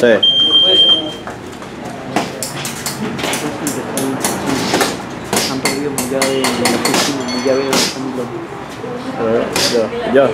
Sí. Han perdido mi llave de la oficina, mi llave de la familia. A ver, ya.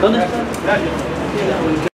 ¿Dónde está? Gracias.